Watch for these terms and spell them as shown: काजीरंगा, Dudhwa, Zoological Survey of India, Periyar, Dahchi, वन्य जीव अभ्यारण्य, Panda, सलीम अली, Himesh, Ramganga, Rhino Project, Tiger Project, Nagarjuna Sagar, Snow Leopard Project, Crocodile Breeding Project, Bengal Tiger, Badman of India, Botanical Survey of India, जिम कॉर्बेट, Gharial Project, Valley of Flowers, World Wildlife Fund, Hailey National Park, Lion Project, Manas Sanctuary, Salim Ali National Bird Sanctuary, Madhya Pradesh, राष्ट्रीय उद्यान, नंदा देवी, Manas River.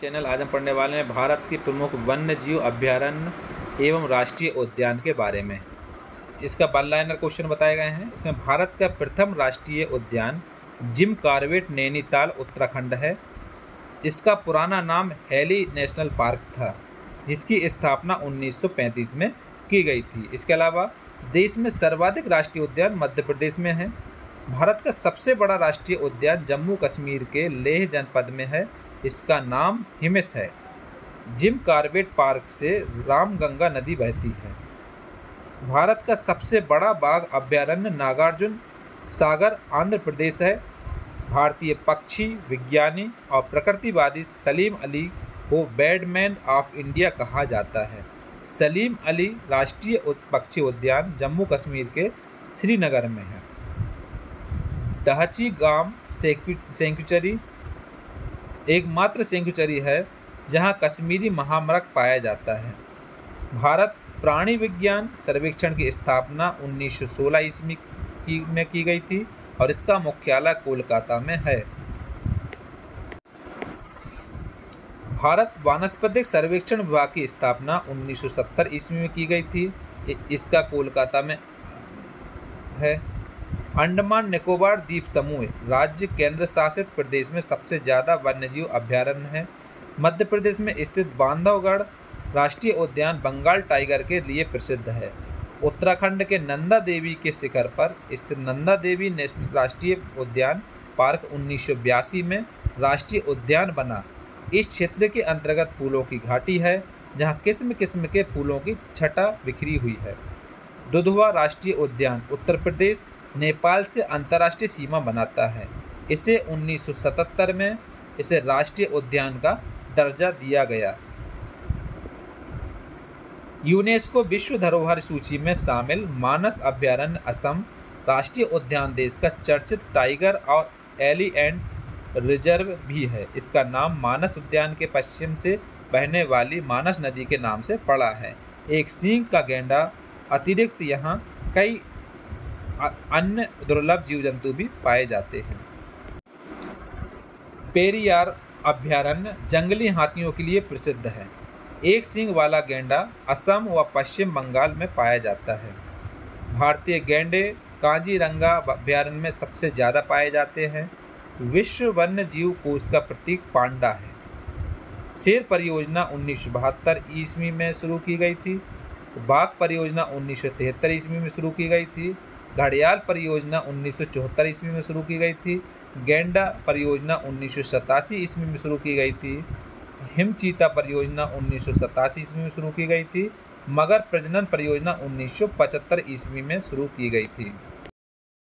Channel आज हम पढ़ने वाले हैं भारत की प्रमुख वन्य जीव अभ्यारण्य एवं राष्ट्रीय उद्यान के बारे में। इसका वन लाइनर क्वेश्चन बताए गए हैं। इसमें भारत का प्रथम राष्ट्रीय उद्यान जिम कॉर्बेट नैनीताल उत्तराखंड है। इसका पुराना नाम हेली नेशनल पार्क था, जिसकी स्थापना 1935 में की गई थी। इसके अलावा देश में सर्वाधिक राष्ट्रीय उद्यान मध्य प्रदेश में है। भारत का सबसे बड़ा राष्ट्रीय उद्यान जम्मू कश्मीर के लेह जनपद में है। इसका नाम हिमेश है। जिम कॉर्बेट पार्क से रामगंगा नदी बहती है। भारत का सबसे बड़ा बाघ अभ्यारण्य नागार्जुन सागर आंध्र प्रदेश है। भारतीय पक्षी विज्ञानी और प्रकृतिवादी सलीम अली को बैडमैन ऑफ इंडिया कहा जाता है। सलीम अली राष्ट्रीय पक्षी उद्यान जम्मू कश्मीर के श्रीनगर में है। दहची गांव सेंक्चुरी एकमात्र सेंक्चुरी है जहां कश्मीरी महामृग पाया जाता है। भारत प्राणी विज्ञान सर्वेक्षण की स्थापना 1916 ईस्वी में की गई थी और इसका मुख्यालय कोलकाता में है। भारत वानस्पतिक सर्वेक्षण विभाग की स्थापना 1970 ईस्वी में की गई थी। इसका कोलकाता में है। अंडमान निकोबार द्वीप समूह राज्य केंद्र शासित प्रदेश में सबसे ज़्यादा वन्यजीव अभ्यारण्य है। मध्य प्रदेश में स्थित बांधवगढ़ राष्ट्रीय उद्यान बंगाल टाइगर के लिए प्रसिद्ध है। उत्तराखंड के नंदा देवी के शिखर पर स्थित नंदा देवी नेशनल राष्ट्रीय उद्यान पार्क 1982 में राष्ट्रीय उद्यान बना। इस क्षेत्र के अंतर्गत फूलों की घाटी है, जहाँ किस्म किस्म के फूलों की छटा बिखरी हुई है। दुधवा राष्ट्रीय उद्यान उत्तर प्रदेश नेपाल से अंतर्राष्ट्रीय सीमा बनाता है। इसे 1977 में इसे राष्ट्रीय उद्यान का दर्जा दिया गया। यूनेस्को विश्व धरोहर सूची में शामिल मानस अभ्यारण्य असम राष्ट्रीय उद्यान देश का चर्चित टाइगर और एलिफेंट रिजर्व भी है। इसका नाम मानस उद्यान के पश्चिम से बहने वाली मानस नदी के नाम से पड़ा है। एक सींग का गैंडा अतिरिक्त यहाँ कई अन्य दुर्लभ जीव जंतु भी पाए जाते हैं। पेरियार अभ्यारण्य जंगली हाथियों के लिए प्रसिद्ध है। एक सींग वाला गैंडा असम व पश्चिम बंगाल में पाया जाता है। भारतीय गैंडे काजीरंगा अभ्यारण्य में सबसे ज़्यादा पाए जाते हैं। विश्व वन्य जीव कोष का प्रतीक पांडा है। शेर परियोजना 1972 ईस्वी में शुरू की गई थी। बाघ परियोजना 1973 ईस्वी में शुरू की गई थी। घड़ियाल परियोजना 1974 ईस्वी में शुरू की गई थी। गैंडा परियोजना 1987 ईस्वी में शुरू की गई थी। हिमचीता परियोजना 1987 ईस्वी में शुरू की गई थी। मगर प्रजनन परियोजना 1975 ईस्वी में शुरू की गई थी।